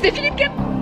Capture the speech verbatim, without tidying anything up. mais c'est Philippe qui a...